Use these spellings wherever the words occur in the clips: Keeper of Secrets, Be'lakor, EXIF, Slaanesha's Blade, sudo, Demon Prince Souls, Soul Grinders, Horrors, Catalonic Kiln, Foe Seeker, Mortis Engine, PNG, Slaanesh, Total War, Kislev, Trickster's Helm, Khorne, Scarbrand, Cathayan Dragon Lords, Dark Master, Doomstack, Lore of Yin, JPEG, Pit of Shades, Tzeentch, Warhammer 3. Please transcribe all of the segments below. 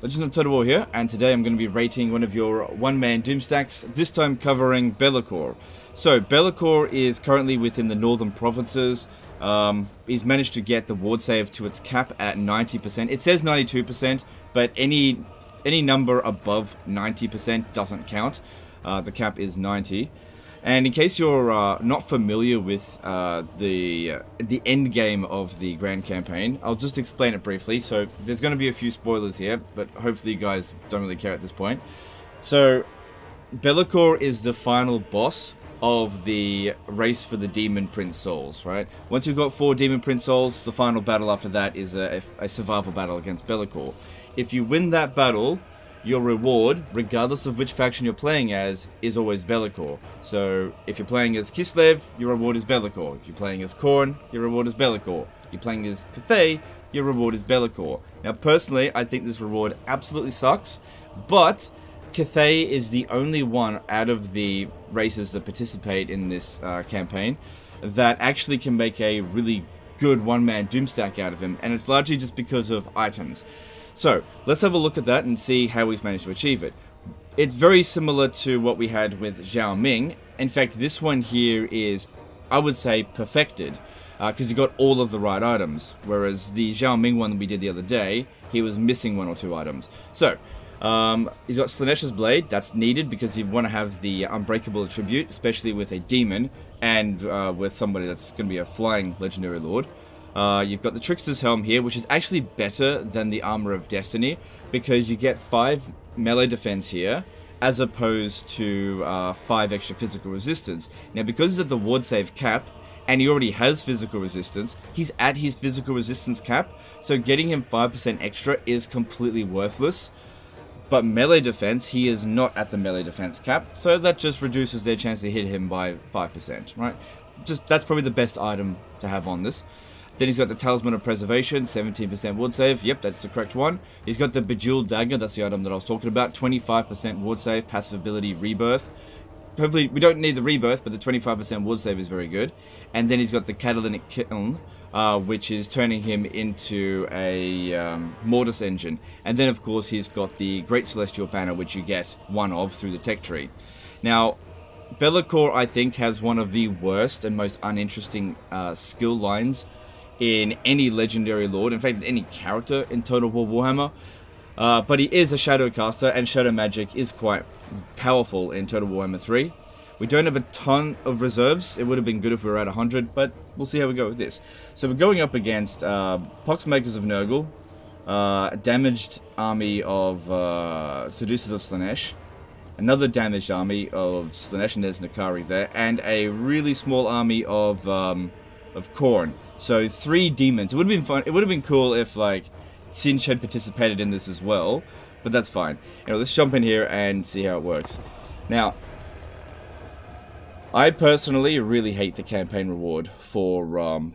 Legend of Total War here, and today I'm going to be rating one of your one-man Doomstacks, this time covering Be'lakor. So Be'lakor is currently within the northern provinces. He's managed to get the ward save to its cap at 90%. It says 92%, but any number above 90% doesn't count. The cap is 90. And in case you're not familiar with the end game of the grand campaign, I'll just explain it briefly. So there's going to be a few spoilers here, but hopefully you guys don't really care at this point. So Be'lakor is the final boss of the race for the Demon Prince Souls, right? Once you've got 4 Demon Prince Souls, the final battle after that is a survival battle against Be'lakor. If you win that battle, your reward, regardless of which faction you're playing as, is always Be'lakor. So, if you're playing as Kislev, your reward is Be'lakor. If you're playing as Khorne, your reward is Be'lakor. If you're playing as Cathay, your reward is Be'lakor. Now, personally, I think this reward absolutely sucks, but Cathay is the only one out of the races that participate in this campaign that actually can make a really good one-man Doomstack out of him, and it's largely just because of items. So, let's have a look at that and see how he's managed to achieve it. It's very similar to what we had with Xiao Ming. In fact, this one here is, I would say, perfected, because he got all of the right items, whereas the Xiao Ming one that we did the other day, he was missing 1 or 2 items. So, he's got Slaanesha's Blade. That's needed because you want to have the Unbreakable attribute, especially with a demon, and with somebody that's going to be a flying legendary lord. You've got the Trickster's Helm here, which is actually better than the Armor of Destiny, because you get 5 melee defense here, as opposed to 5 extra physical resistance. Now, because he's at the ward save cap, and he already has physical resistance, he's at his physical resistance cap, so getting him 5% extra is completely worthless. But melee defense, he is not at the melee defense cap, so that just reduces their chance to hit him by 5%, right? Just, that's probably the best item to have on this. Then he's got the Talisman of Preservation, 17% ward save. Yep, that's the correct one. He's got the Bejeweled Dagger. That's the item that I was talking about. 25% ward save, passive ability, rebirth. Hopefully, we don't need the rebirth, but the 25% ward save is very good. And then he's got the Catalonic Kiln, which is turning him into a Mortis Engine. And then, of course, he's got the Great Celestial Banner, which you get 1 of through the tech tree. Now, Be'lakor, I think, has one of the worst and most uninteresting skill lines in any legendary lord, in fact, any character in Total War Warhammer. But he is a shadow caster, and shadow magic is quite powerful in Total War Warhammer 3. We don't have a ton of reserves. It would have been good if we were at 100, but we'll see how we go with this. So we're going up against Poxmakers of Nurgle, a damaged army of Seducers of Slaanesh, another damaged army of Slaanesh, and there's Nakari there, and a really small army of Khorne. So 3 demons. It would have been fun. It would have been cool if like Tzeentch had participated in this as well, but that's fine. Anyway, let's jump in here and see how it works. Now, I personally really hate the campaign reward for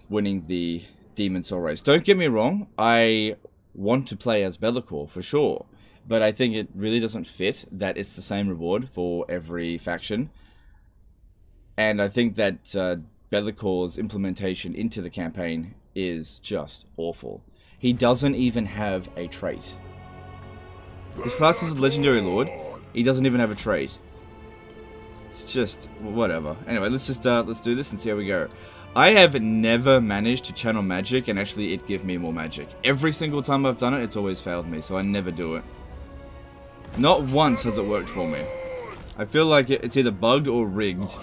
winning the Demon Soul race. Don't get me wrong. I want to play as Be'lakor for sure, but I think it really doesn't fit that it's the same reward for every faction, and I think that Be'lakor's implementation into the campaign is just awful. He doesn't even have a trait. His class is a legendary lord. He doesn't even have a trait. It's just whatever. Anyway, let's just let's do this and see how we go. I have never managed to channel magic and actually it give me more magic. Every single time I've done it, it's always failed me, so I never do it. Not once has it worked for me. I feel like it's either bugged or rigged.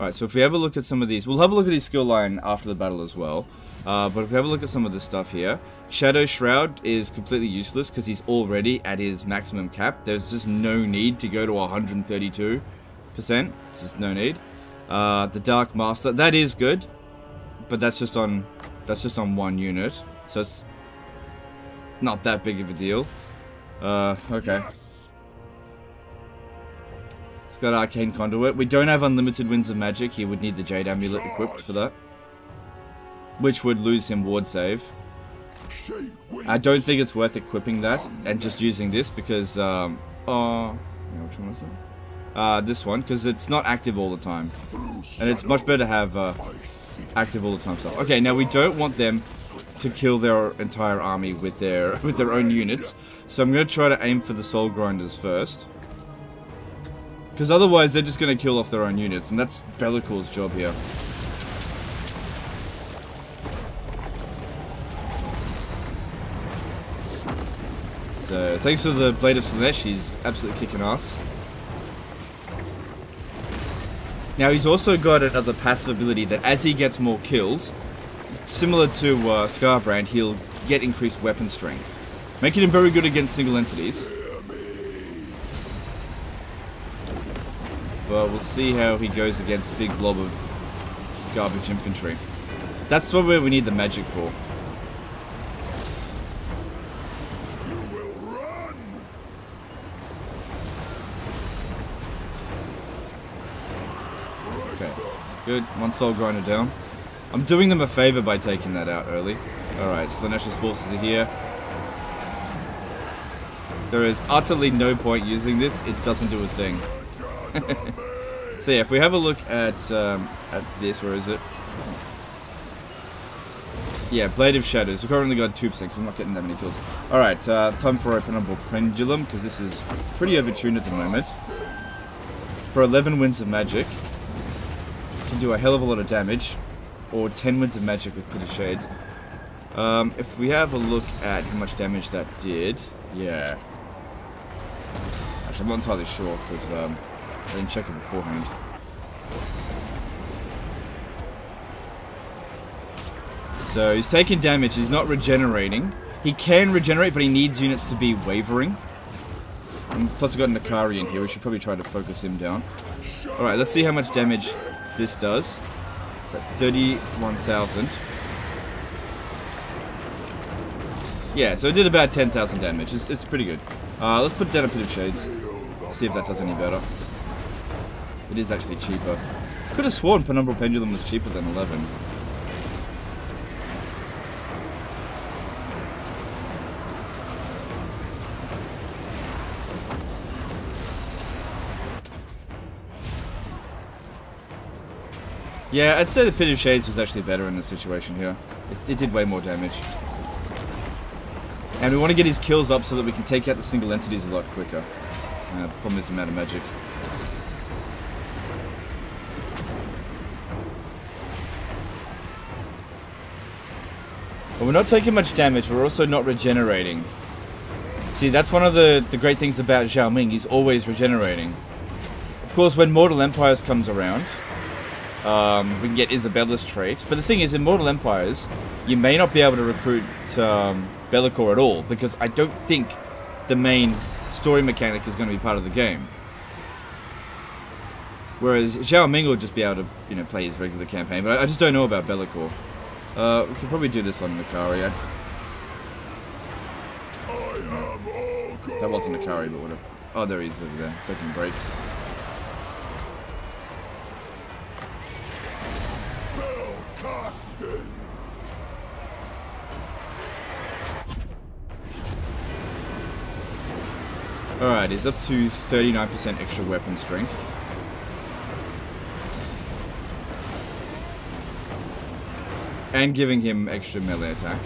Alright, so if we have a look at some of these, we'll have a look at his skill line after the battle as well. But if we have a look at some of this stuff here, Shadow Shroud is completely useless because he's already at his maximum cap. There's just no need to go to 132%. There's just no need. The Dark Master, that is good, but that's just on 1 unit, so it's not that big of a deal. Okay. Yes. Got Arcane Conduit. We don't have unlimited winds of magic. He would need the Jade Amulet equipped for that, which would lose him ward save. I don't think it's worth equipping that and just using this because, this one, because it's not active all the time. And it's much better to have active all the time stuff. Okay, now we don't want them to kill their entire army with their own units. So I'm going to try to aim for the Soul Grinders first. Because otherwise they're just going to kill off their own units, and that's Be'lakor's job here. So, thanks to the Blade of Slaanesh, he's absolutely kicking ass. Now, he's also got another passive ability that as he gets more kills, similar to Scarbrand, he'll get increased weapon strength, making him very good against single entities. But we'll see how he goes against a big blob of garbage infantry. That's where we need the magic for. Good, one Soul Grinder down. I'm doing them a favor by taking that out early. Alright, Slaanesh's forces are here. There is utterly no point using this, it doesn't do a thing. So yeah, if we have a look at this, where is it? Yeah, Blade of Shadows. We've currently got 2%, because I'm not getting that many kills. Alright, time for openable Pendulum, because this is pretty overtuned at the moment. For 11 wins of magic. Can do a hell of a lot of damage, or 10 wins of magic with Pit of Shades. If we have a look at how much damage that did, yeah. Actually, I'm not entirely sure because I didn't check it beforehand. So he's taking damage. He's not regenerating. He can regenerate, but he needs units to be wavering. And plus, we've got Nakari in here. We should probably try to focus him down. All right, let's see how much damage this does. It's at 31,000. Yeah, so it did about 10,000 damage. It's pretty good. Let's put down a Pit of Shades. See if that does any better. It is actually cheaper. Could have sworn Penumbral Pendulum was cheaper than 11. Yeah, I'd say the Pit of Shades was actually better in this situation here. It did way more damage. And we want to get his kills up so that we can take out the single entities a lot quicker. Problem is the amount of magic. But we're not taking much damage, we're also not regenerating. See, that's one of the great things about Xiao Ming, he's always regenerating. Of course, when Mortal Empires comes around, we can get Isabella's traits, but the thing is, in Mortal Empires, you may not be able to recruit Be'lakor at all, because I don't think the main story mechanic is going to be part of the game. Whereas Xiao Ming will just be able to, you know, play his regular campaign, but I just don't know about Be'lakor. We could probably do this on Nakari. That wasn't Nakari, but whatever. Oh, there he is over there. Second break. Alright, he's up to 39% extra weapon strength. And giving him extra melee attack.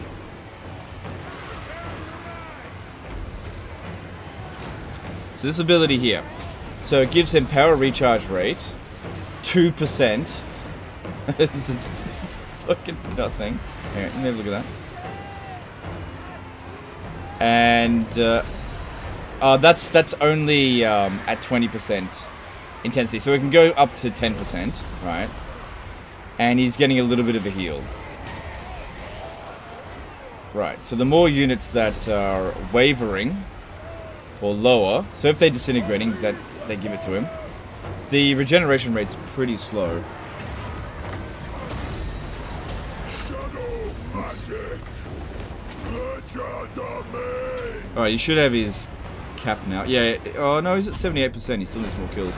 So this ability here. So it gives him power recharge rate. 2%. It's fucking nothing. Hang on, let me have a look at that. And that's only at 20% intensity, so it can go up to 10%, right? And he's getting a little bit of a heal. Right, so the more units that are wavering or lower, so if they're disintegrating, that they give it to him. The regeneration rate's pretty slow. Alright, you should have his cap now. Yeah, oh no, he's at 78%, he still needs more kills.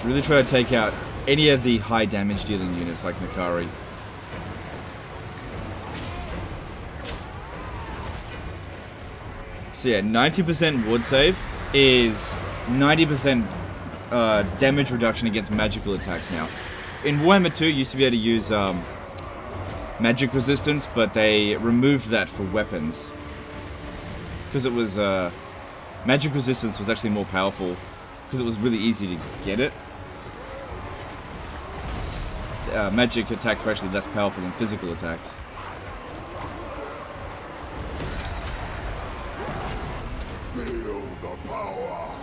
Should Really try to take out any of the high damage dealing units like Nakari. So yeah, 90% ward save is 90% damage reduction against magical attacks now. In Warhammer 2, you used to be able to use magic resistance, but they removed that for weapons. Because it was, magic resistance was actually more powerful, because it was really easy to get it. Magic attacks were actually less powerful than physical attacks.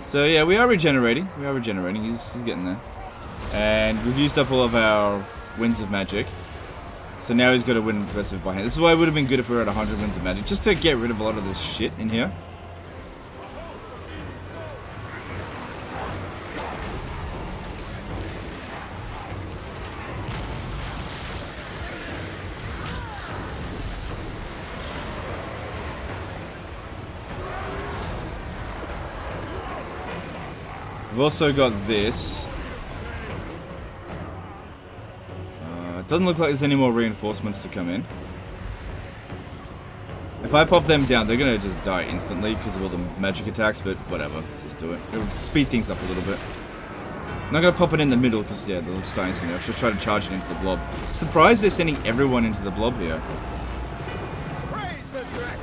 So yeah, we are regenerating. We are regenerating. He's getting there. And we've used up all of our wins of magic. So now he's got to win progressive by hand. This is why it would have been good if we were at 100 wins of magic. Just to get rid of a lot of this shit in here. We've also got this. It doesn't look like there's any more reinforcements to come in. If I pop them down, they're going to just die instantly because of all the magic attacks, but whatever. Let's just do it. It'll speed things up a little bit. I'm not going to pop it in the middle because, yeah, they'll just die instantly. I'll just try to charge it into the blob. Surprised they're sending everyone into the blob here. Praise the dragon!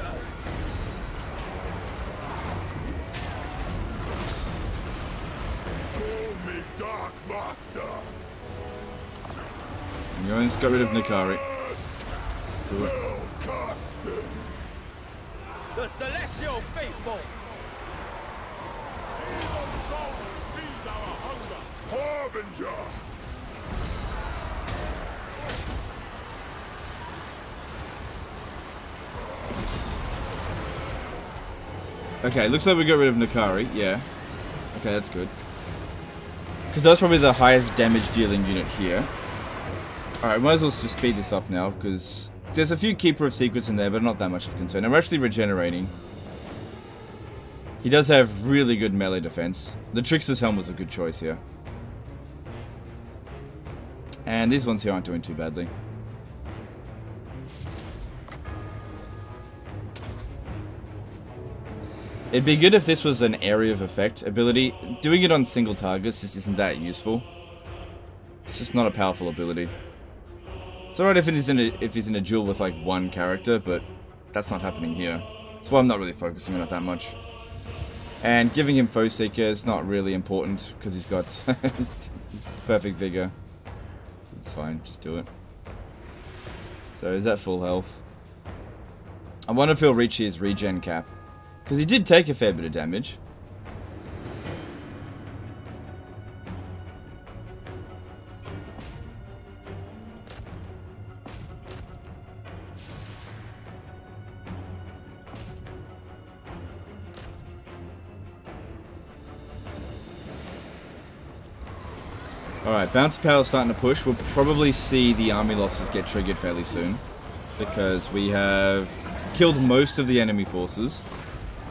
Dark Master. I'm going to get rid of Nakari. Let's do it. The Celestial Faithful. Harbinger. Okay, looks like we got rid of Nakari. Yeah. Okay, that's good. Because that's probably the highest damage dealing unit here. Alright, might as well just speed this up now, because there's a few Keeper of Secrets in there, but not that much of concern. And we're actually regenerating. He does have really good melee defense. The Trickster's Helm was a good choice here. And these ones here aren't doing too badly. It'd be good if this was an area of effect ability. Doing it on single targets just isn't that useful. It's just not a powerful ability. It's alright if he's in a duel with like one character, but that's not happening here. That's why I'm not really focusing on it that much. And giving him Foe Seeker is not really important because he's got his perfect vigor. It's fine, just do it. So is that full health? I wonder if he'll reach his regen cap. Because he did take a fair bit of damage. Alright, Bounce Power's starting to push. We'll probably see the army losses get triggered fairly soon. Because we have killed most of the enemy forces.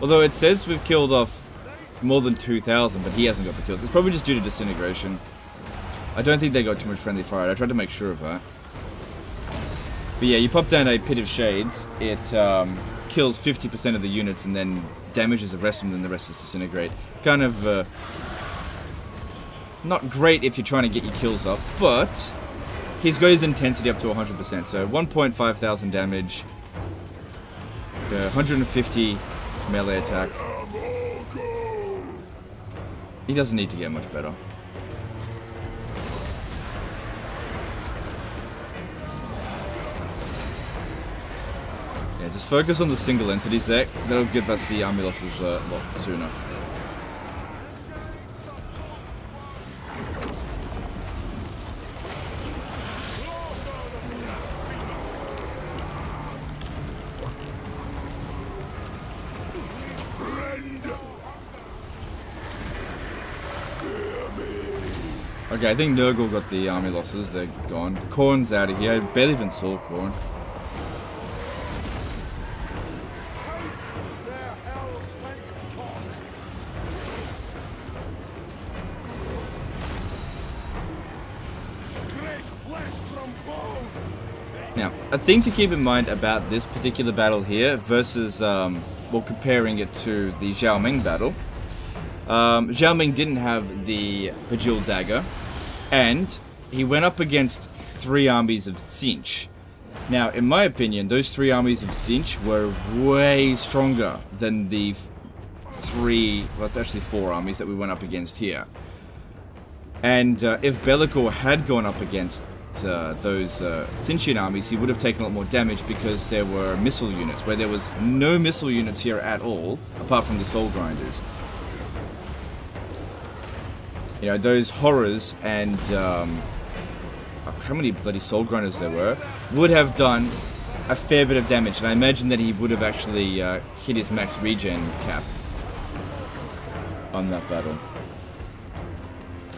Although it says we've killed off more than 2,000, but he hasn't got the kills. It's probably just due to disintegration. I don't think they got too much friendly fire. I tried to make sure of that. But yeah, you pop down a Pit of Shades. It kills 50% of the units and then damages the rest of them, and the rest is disintegrate. Kind of not great if you're trying to get your kills up, but he's got his intensity up to 100%. So 1,500 damage, 150... melee attack. He doesn't need to get much better. Yeah, just focus on the single entities there. That'll give us the army losses a lot sooner. Okay, I think Nurgle got the army losses, they're gone. Khorne's out of here, I barely even saw Khorne. Now, a thing to keep in mind about this particular battle here versus, well, comparing it to the Xiao Ming battle. Xiao Ming didn't have the Bejeweled Dagger, and he went up against three armies of Tzeentch. Now, in my opinion, those three armies of Tzeentch were way stronger than the three, well, it's actually four armies that we went up against here. And if Be'lakor had gone up against those Tzeentchian armies, he would have taken a lot more damage because there were missile units, where there was no missile units here at all, apart from the Soul Grinders. You know, those Horrors and, how many bloody Soul Grinders there were, would have done a fair bit of damage, and I imagine that he would have actually hit his max regen cap on that battle.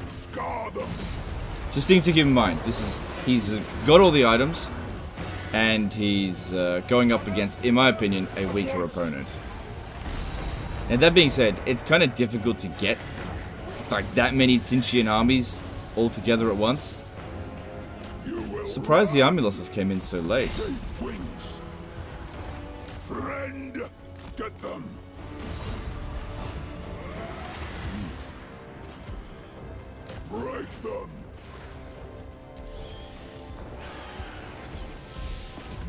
Scar them. Just things to keep in mind. This is, he's got all the items, and he's going up against, in my opinion, a weaker opponent. And that being said, it's kind of difficult to get like that many Tzeentchian armies all together at once. Surprised the army losses came in so late. Friend, get them. Break them.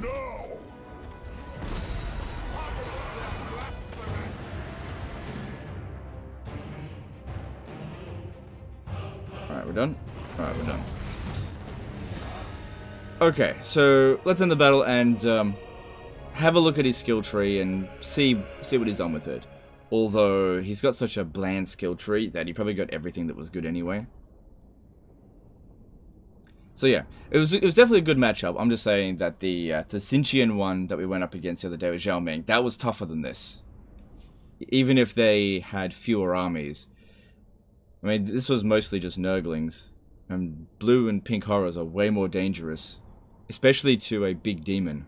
No. Alright, we're done. Alright, we're done. Okay, so let's end the battle and have a look at his skill tree and see what he's done with it. Although he's got such a bland skill tree that he probably got everything that was good anyway. So yeah, it was definitely a good matchup. I'm just saying that the Tzeentchian one that we went up against the other day with Xiao Ming, that was tougher than this. Even if they had fewer armies. I mean, this was mostly just Nurglings. And blue and pink Horrors are way more dangerous, especially to a big demon.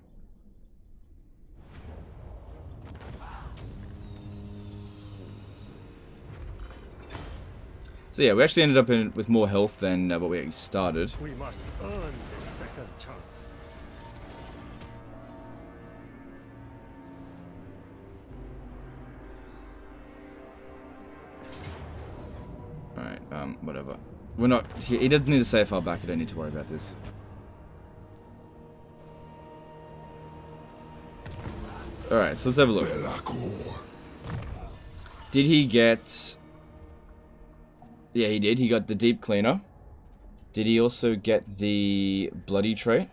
So yeah, we actually ended up with more health than what we started. We must earn the second chance. All right, whatever. We're not. He doesn't need to save far back. I don't need to worry about this. All right, so let's have a look. Did he get? Yeah, he did. He got the Deep Cleaner. Did he also get the bloody trait?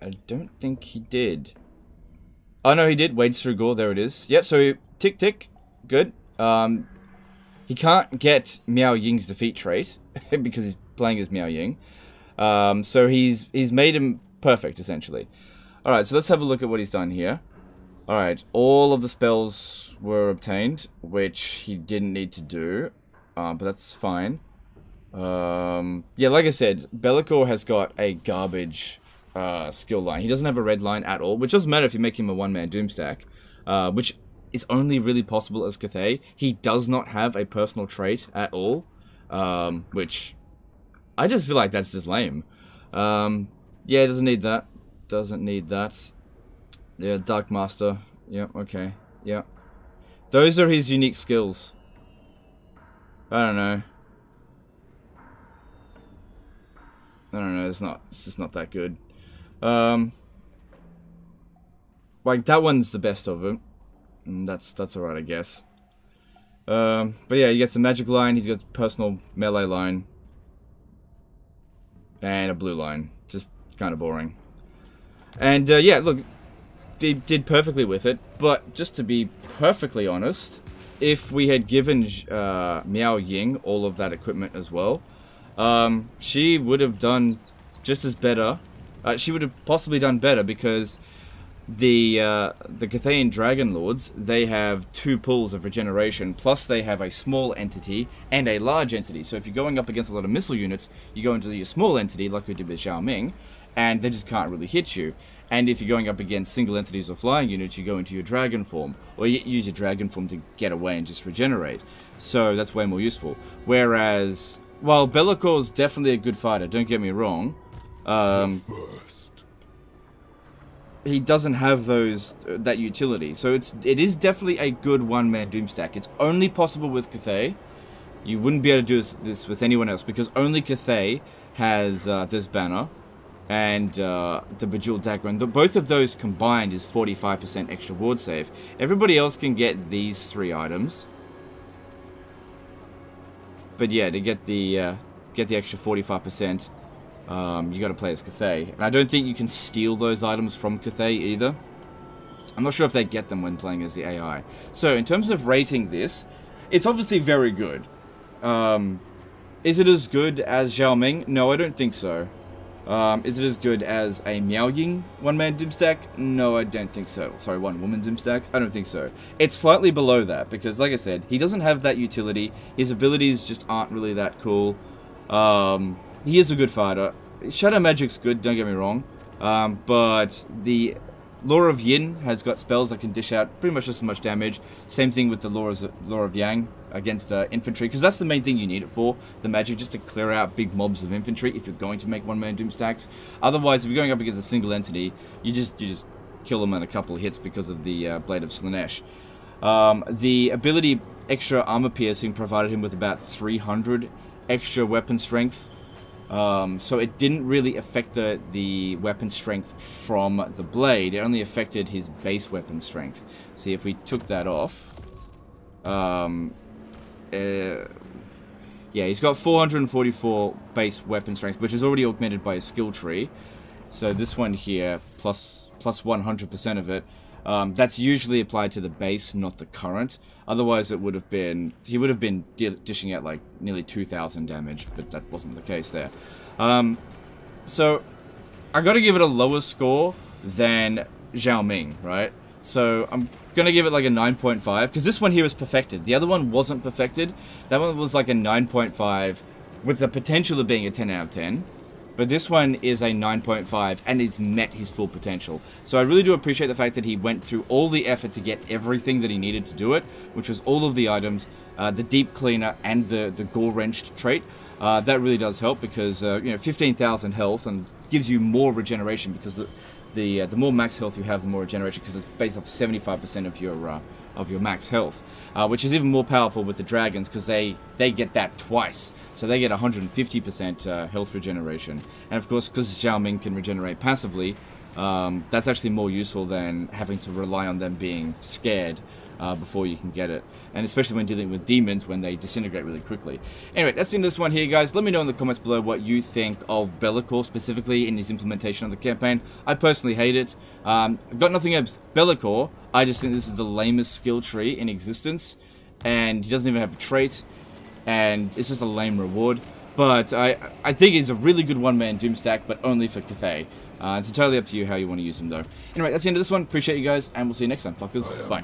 I don't think he did. Oh no, he did. Wades through gore. There it is. Yep. So he, tick tick. Good. He can't get Miao Ying's defeat trait because he's playing as Miao Ying. So he's made him perfect, essentially. Alright, so let's have a look at what he's done here. Alright, all of the spells were obtained, which he didn't need to do. But that's fine. Yeah, like I said, Be'lakor has got a garbage skill line. He doesn't have a red line at all, which doesn't matter if you make him a one-man Doomstack. Which is only really possible as Cathay. He does not have a personal trait at all. Which I just feel like that's just lame. Yeah, doesn't need that. Doesn't need that. Yeah, Dark Master. Yeah, okay. Yeah. Those are his unique skills. I don't know. It's just not that good. Like that one's the best of it. And that's alright, I guess. But yeah, he gets a magic line, he's got personal melee line. And a blue line. Just kind of boring. And yeah, look, he did perfectly with it. But just to be perfectly honest, if we had given Miao Ying all of that equipment as well, she would have done just as better. She would have possibly done better because the Cathayan Dragon Lords, they have two pools of regeneration, plus they have a small entity and a large entity. So if you're going up against a lot of missile units, you go into your small entity, like we did with Xiao Ming, and they just can't really hit you. And if you're going up against single entities or flying units, you go into your dragon form, or you use your dragon form to get away and just regenerate. So that's way more useful. Whereas, while Be'lakor's definitely a good fighter, don't get me wrong, He doesn't have those that utility, so it is definitely a good one-man Doomstack. It's only possible with Cathay. You wouldn't be able to do this with anyone else because only Cathay has this banner and the Bejeweled Dagger, and both of those combined is 45% extra ward save. Everybody else can get these three items, but yeah, to get the extra 45%. You got to play as Cathay, and I don't think you can steal those items from Cathay either. I'm not sure if they get them when playing as the AI. So in terms of rating this, it's obviously very good. Is it as good as Xiao Ming? No, I don't think so. Is it as good as a Miao Ying one-man Doomstack? No, I don't think so. Sorry, one-woman Doomstack? I don't think so. It's slightly below that because, like I said, he doesn't have that utility. His abilities just aren't really that cool. He is a good fighter. Shadow Magic's good, don't get me wrong. But the Lore of Yin has got spells that can dish out pretty much just as much damage. Same thing with the Lore of Yang against infantry, because that's the main thing you need it for. The magic, just to clear out big mobs of infantry if you're going to make one-man Doomstacks. Otherwise, if you're going up against a single entity, you just kill them in a couple of hits because of the Blade of Slaanesh. The ability extra armor piercing provided him with about 300 extra weapon strength. So it didn't really affect the weapon strength from the blade. It only affected his base weapon strength. See, if we took that off... yeah, he's got 444 base weapon strength, which is already augmented by a skill tree. So this one here, plus 100% of it, that's usually applied to the base, not the current. Otherwise, it would have been... He would have been dishing out, like, nearly 2,000 damage, but that wasn't the case there. So, I gotta give it a lower score than Xiao Ming, right? So, I'm gonna give it, like, a 9.5, because this one here is perfected. The other one wasn't perfected. That one was, like, a 9.5, with the potential of being a 10 out of 10. But this one is a 9.5, and it's met his full potential. So I really do appreciate the fact that he went through all the effort to get everything that he needed to do it, which was all of the items, the Deep Cleaner, and the Gore-Wrenched trait. That really does help because, you know, 15,000 health and gives you more regeneration because the more max health you have, the more regeneration, because it's based off 75% of your max health, which is even more powerful with the dragons because they get that twice, so they get 150% health regeneration. And of course, because Xiao Ming can regenerate passively, that's actually more useful than having to rely on them being scared before you can get it, and especially when dealing with demons when they disintegrate really quickly. Anyway, that's the end of this one here, guys. Let me know in the comments below what you think of Be'lakor specifically in his implementation of the campaign. I personally hate it. I've got nothing against Be'lakor. I just think this is the lamest skill tree in existence, and he doesn't even have a trait, and it's just a lame reward. But I think he's a really good one-man Doomstack, but only for Cathay. It's entirely up to you how you want to use him, though. Anyway, that's the end of this one. Appreciate you guys, and we'll see you next time, fuckers. Bye.